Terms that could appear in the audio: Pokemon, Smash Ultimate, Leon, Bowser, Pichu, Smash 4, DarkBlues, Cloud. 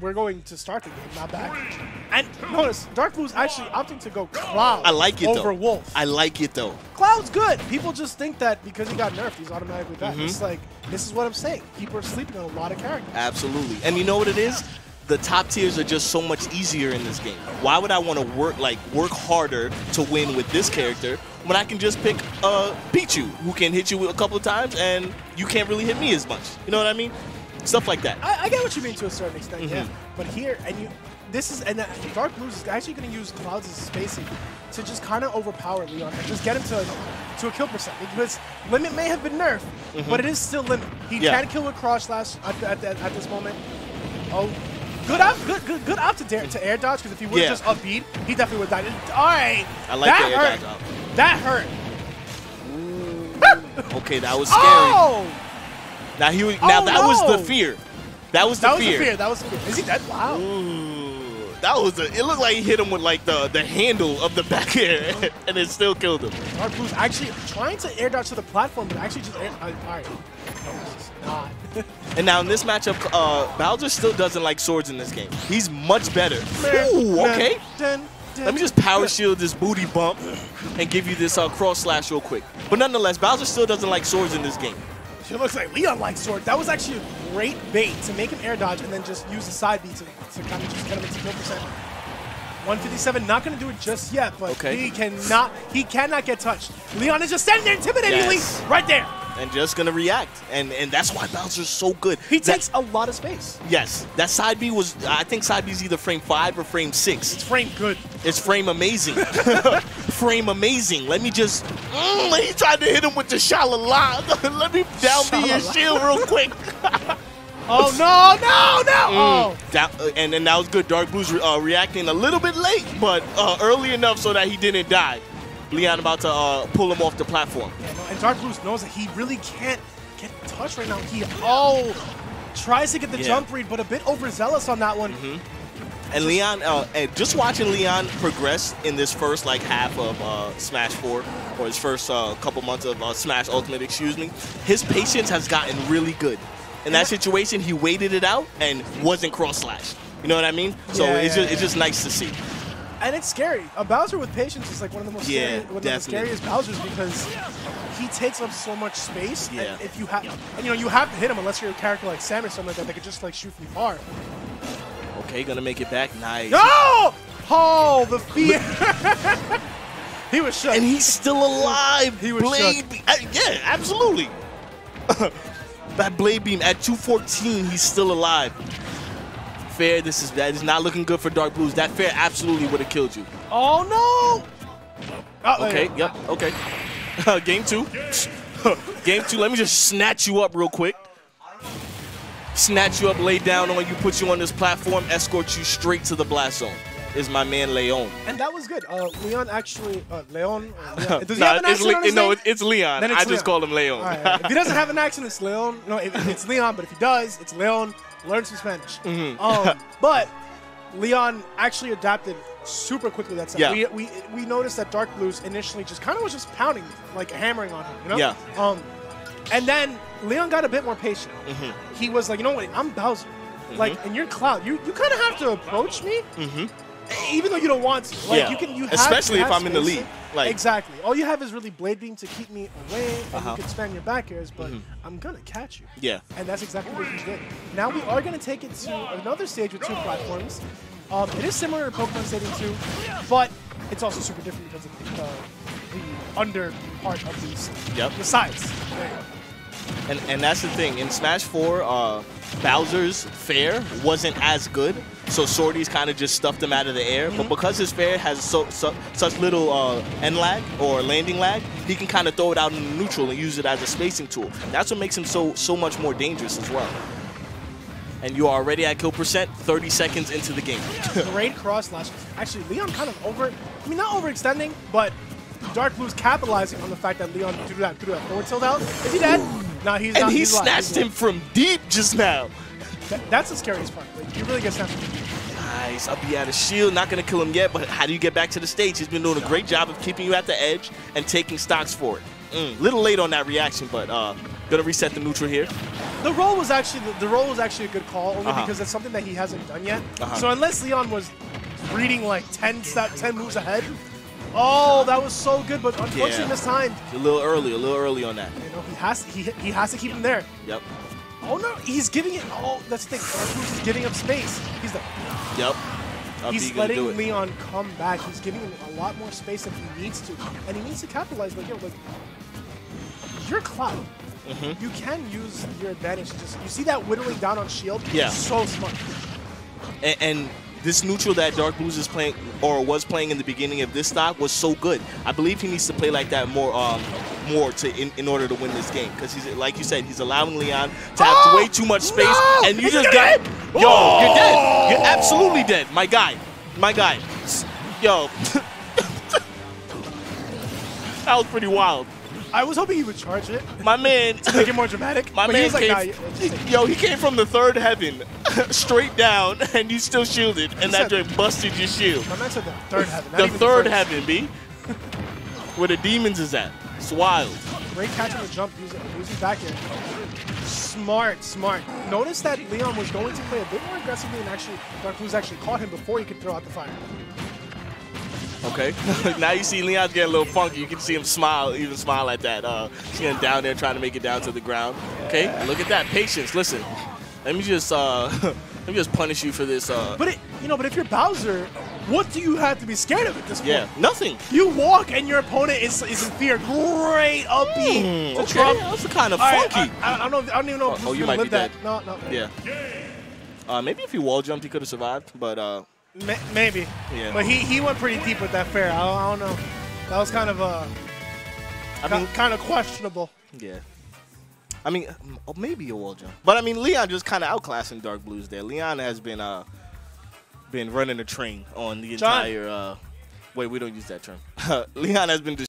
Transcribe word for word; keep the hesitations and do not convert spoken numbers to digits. we're going to start the game, not back. And notice, DarkBlues actually opting to go Cloud I like it over though. Wolf. I like it, though. Cloud's good. People just think that because he got nerfed, he's automatically back. Mm-hmm. It's like, this is what I'm saying. People are sleeping on a lot of characters. Absolutely. And you know what it is? The top tiers are just so much easier in this game. Why would I want to work like work harder to win with this character when I can just pick uh, Pichu, who can hit you a couple of times and you can't really hit me as much? You know what I mean? Stuff like that. I, I get what you mean to a certain extent, mm-hmm. yeah. But here, and you, this is, and DarkBlues is actually going to use Clouds as spacing to just kind of overpower Leon and just get him to a, to a kill percent. Because limit may have been nerfed, mm-hmm. but it is still limit. He yeah. can kill with cross slash at, at, at this moment. Oh. Good opt, good, good, good opt to, dare, to air dodge, because if he would yeah. just upbeat, he definitely would die. All right, I like that the air hurt. Dodge up. That hurt. Okay, that was scary. Oh! Now he was, now oh, that no. was the fear. That was the that fear. fear. That was the fear. That was fear. Is he dead? Wow. Ooh, that was. A, it looked like he hit him with like the the handle of the back air, and it still killed him. DarkBlues actually trying to air dodge to the platform, but actually just air. All right. Not. And now in this matchup, uh, Bowser still doesn't like swords in this game. He's much better. Ooh, okay. Let me just power shield this booty bump and give you this uh, cross slash real quick. But nonetheless, Bowser still doesn't like swords in this game. It looks like Leon likes swords. That was actually a great bait to make him air dodge and then just use the side B to, to kind of just get him into kill percent. one fifty-seven, not going to do it just yet, but okay. he cannot, he cannot get touched. Leon is just standing there intimidatingly yes. right there. And just going to react. And and that's why Bowser's so good. He that, takes a lot of space. Yes. That side B was, I think side B is either frame five or frame six. It's frame good. It's frame amazing. Frame amazing. Let me just, mm, he tried to hit him with the shalala. Let me down be his shield real quick. Oh, no, no, no. Mm, oh. That, uh, and, and that was good. DarkBlues re, uh, reacting a little bit late, but uh, early enough so that he didn't die. Leon about to uh, pull him off the platform. Yeah, no, and DarkBlues knows that he really can't get touched right now. He oh tries to get the yeah. jump read, but a bit overzealous on that one. Mm-hmm. And Leon, uh, and just watching Leon progress in this first like half of uh, Smash four, or his first uh, couple months of uh, Smash Ultimate, excuse me, his patience has gotten really good. In that situation, he waited it out and wasn't cross slash. You know what I mean? So yeah, it's, yeah, just, yeah. it's just nice to see. And it's scary. A Bowser with patience is like one of the most yeah, scary, one of the scariest Bowsers, because he takes up so much space. Yeah. And if you have, and you know, you have to hit him unless you're a character like Sam or something like that that could just like shoot from far. Okay, gonna make it back. Nice. No! Oh, the fear. He was shook. And he's still alive. He was Blade shook. Uh, yeah, absolutely. That blade beam at two fourteen, he's still alive. Fair, this is that is not looking good for DarkBlues. That fair absolutely would have killed you. Oh no! Oh, okay, yeah. yep, okay. Uh, game two. Game two, let me just snatch you up real quick. Snatch you up, lay down on you, put you on this platform, escort you straight to the blast zone. Is my man Leon. And that was good. Uh, Leon actually, uh, Leon? Leon. Does he nah, have an accent Le on his No, name? it's Leon. It's I Leon. just call him Leon. All right, all right. If he doesn't have an accent, it's Leon. No, it, it's Leon, but if he does, it's Leon. Learn some Spanish. Mm-hmm. um, but Leon actually adapted super quickly that time. Yeah. We, we, we noticed that DarkBlues initially just kind of was just pounding, like hammering on him, you know? Yeah. Um, and then Leon got a bit more patient. Mm-hmm. He was like, you know what, I'm Bowser. Mm-hmm. Like, and you're Cloud. You, you kind of have to approach me, mm-hmm. even though you don't want to. Like, yeah. you can, you have Especially to if I'm in the lead. Like, exactly. All you have is really blade beam to keep me away, and uh-huh. you can spam your back airs, but mm-hmm. I'm going to catch you. Yeah. And that's exactly what he did. Now we are going to take it to another stage with two platforms. Um, it is similar to Pokemon Stadium two, but it's also super different because of the, uh, the under part of these, yep. the sides. And, and that's the thing. In Smash four, uh, Bowser's fair wasn't as good. So sorties kind of just stuffed him out of the air, but because his fair has so, so, such little uh, end lag or landing lag, he can kind of throw it out in neutral and use it as a spacing tool. That's what makes him so so much more dangerous as well. And you are already at kill percent, thirty seconds into the game. Great cross slash. Actually, Leon kind of over, I mean not overextending, but DarkBlues capitalizing on the fact that Leon threw that threw that forward tilt out. Is he dead? No, he's not. And he snatched him from deep just now. That, that's the scariest part. Like, he really gets that. Nice. I'll be out of shield. Not going to kill him yet, but how do you get back to the stage? He's been doing a great job of keeping you at the edge and taking stocks for it. Mm, little late on that reaction, but uh, Gonna reset the neutral here. The roll was actually the, the roll was actually a good call, only uh-huh. because that's something that he hasn't done yet. Uh-huh. So unless Leon was reading like ten step, ten moves ahead. Oh, that was so good, but unfortunately yeah. mistimed. A little early, a little early on that. You know, he has to, he he has to keep him there. Yep. Oh no, he's giving it. Oh, that's the thing. He's giving him space. He's the. Yep. Up he's letting Leon come back. He's giving him a lot more space if he needs to, and he needs to capitalize. Like yo, like you're Cloud. Mm-hmm. You can use your advantage. Just you see that whittling down on shield. Yeah. So smart. And. and This neutral that DarkBlues is playing, or was playing in the beginning of this stock, was so good. I believe he needs to play like that more, um, more to in, in order to win this game. Because he's like you said, he's allowing Leon to have oh, way too much space, no! and you he's just got, yo, oh! you're dead, you're absolutely dead, my guy, my guy, yo. That was pretty wild. I was hoping he would charge it. My man, to make it more dramatic. My man, like, came, nah, yo, he came from the third heaven, straight down, and you still shielded, and that joint busted your shield. My man said the third heaven. The third the heaven, B. Where the demons is at. It's wild. Great catch on the jump. Using back in. Smart, smart. Notice that Leon was going to play a bit more aggressively, and actually, DarkBlues actually caught him before he could throw out the fire. Okay. Now you see Leon's getting a little funky. You can see him smile, even smile at that. Uh, he's getting down there, trying to make it down to the ground. Okay. Look at that patience. Listen, let me just uh, let me just punish you for this. Uh, but it, you know, but if you're Bowser, what do you have to be scared of at this point? Yeah. Nothing. You walk and your opponent is is in fear. Great upbeat. Mm, okay. Trump. That's kind of funky. Right, I, I, I don't know. If, I don't even know. If oh, oh you might live be dead. That. No, no. Yeah. Uh, maybe if he wall jumped, he could have survived, but. Uh, Maybe, yeah. But he he went pretty deep with that fair. I, I don't know. That was kind of uh, I mean, kind of questionable. Yeah. I mean, maybe a wall jump, but I mean, Leon just kind of outclassing DarkBlues there. Leon has been uh, been running a train on the John. entire. Uh, wait, we don't use that term. Leon has been.